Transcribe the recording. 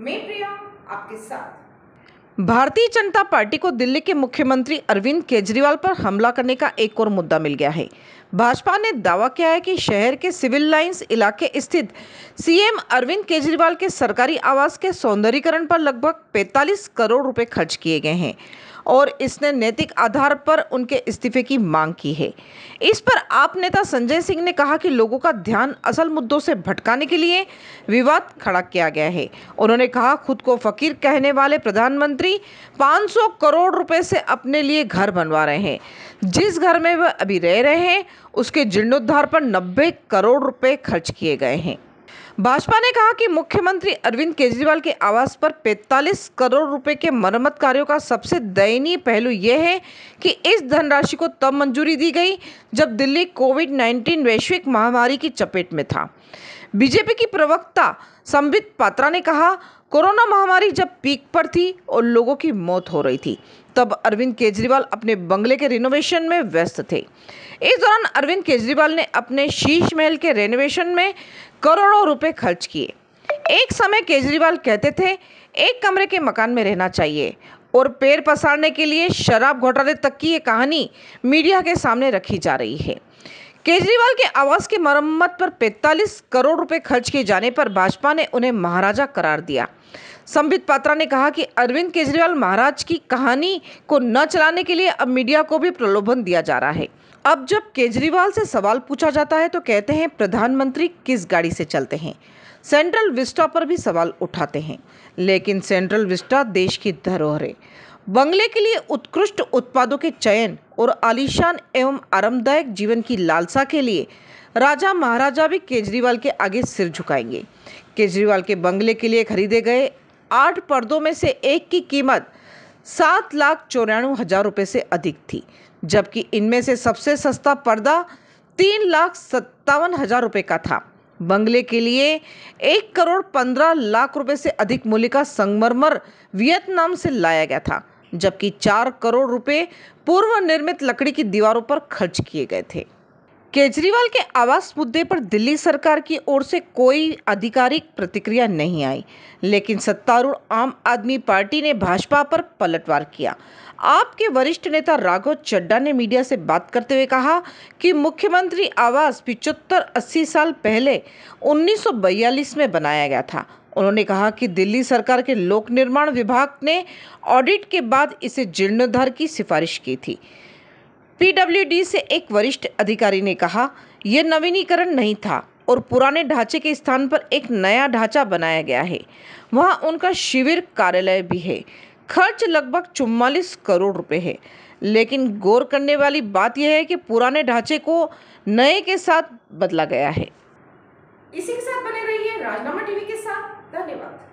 मैं प्रिया आपके साथ। भारतीय जनता पार्टी को दिल्ली के मुख्यमंत्री अरविंद केजरीवाल पर हमला करने का एक और मुद्दा मिल गया है। भाजपा ने दावा किया है कि शहर के सिविल लाइंस इलाके स्थित सीएम अरविंद केजरीवाल के सरकारी आवास के सौंदर्यीकरण पर लगभग 45 करोड़ रुपए खर्च किए गए हैं और इसने नैतिक आधार पर उनके इस्तीफे की मांग की है। इस पर आप नेता संजय सिंह ने कहा कि लोगों का ध्यान असल मुद्दों से भटकाने के लिए विवाद खड़ा किया गया है। उन्होंने कहा, खुद को फकीर कहने वाले प्रधानमंत्री 500 करोड़ रुपए से अपने लिए घर बनवा रहे हैं। जिस घर में वह अभी रह रहे हैं उसके जीर्णोद्धार पर 90 करोड़ रुपए खर्च किए गए हैं। भाजपा ने कहा कि मुख्यमंत्री अरविंद केजरीवाल के आवास पर 45 करोड़ रुपए के मरम्मत कार्यों का सबसे दयनीय पहलू यह है कि इस धनराशि को तब मंजूरी दी गई जब दिल्ली कोविड-19 वैश्विक महामारी की चपेट में था। बीजेपी की प्रवक्ता संबित पात्रा ने कहा, कोरोना महामारी जब पीक पर थी और लोगों की मौत हो रही थी तब अरविंद केजरीवाल अपने बंगले के रिनोवेशन में व्यस्त थे। इस दौरान अरविंद केजरीवाल ने अपने शीश महल के रिनोवेशन में करोड़ों रुपए खर्च किए। एक समय केजरीवाल कहते थे, एक कमरे के मकान में रहना चाहिए और पैर पसारने के लिए शराब घोटाले तक की ये कहानी मीडिया के सामने रखी जा रही है। केजरीवाल के आवास की मरम्मत पर 45 करोड़ रुपए खर्च किए जाने पर भाजपा ने उन्हें महाराजा करार दिया। संबित पात्रा ने कहा कि अरविंद केजरीवाल महाराज की कहानी को न चलाने के लिए अब मीडिया को भी प्रलोभन दिया जा रहा है। अब जब केजरीवाल से सवाल पूछा जाता है तो कहते हैं, प्रधानमंत्री किस गाड़ी से चलते हैं। सेंट्रल विस्टा पर भी सवाल उठाते हैं, लेकिन सेंट्रल विस्टा देश की धरोहर है। बंगले के लिए उत्कृष्ट उत्पादों के चयन और आलीशान एवं आरामदायक जीवन की लालसा के लिए राजा महाराजा भी केजरीवाल के आगे सिर झुकाएंगे। केजरीवाल के बंगले के लिए खरीदे गए 8 पर्दों में से एक की कीमत 7,94,000 रुपये से अधिक थी, जबकि इनमें से सबसे सस्ता पर्दा 3,57,000 रुपये का था। बंगले के लिए 1,15,00,000 रुपये से अधिक मूल्य का संगमरमर वियतनाम से लाया गया था, जबकि 4 करोड़ रुपए पूर्व निर्मित लकड़ी की दीवारों पर खर्च किए गए थे। केजरीवाल के आवास मुद्दे पर दिल्ली सरकार की ओर से कोई आधिकारिक प्रतिक्रिया नहीं आई, लेकिन सत्तारूढ़ आम आदमी पार्टी ने भाजपा पर पलटवार किया। आपके वरिष्ठ नेता राघव चड्डा ने मीडिया से बात करते हुए कहा कि मुख्यमंत्री आवास 75-80 साल पहले 1942 में बनाया गया था। उन्होंने कहा कि दिल्ली सरकार के लोक निर्माण विभाग ने ऑडिट के बाद इसे जीर्णोद्धार की सिफारिश की थी। पीडब्ल्यूडी से एक वरिष्ठ अधिकारी ने कहा, यह नवीनीकरण नहीं था और पुराने ढांचे के स्थान पर एक नया ढांचा बनाया गया है। वहां उनका शिविर कार्यालय भी है। खर्च लगभग 44 करोड़ रुपए है, लेकिन गौर करने वाली बात यह है कि पुराने ढांचे को नए के साथ बदला गया है। इसी के साथ बने रहिए राजनामा टीवी के साथ। धन्यवाद।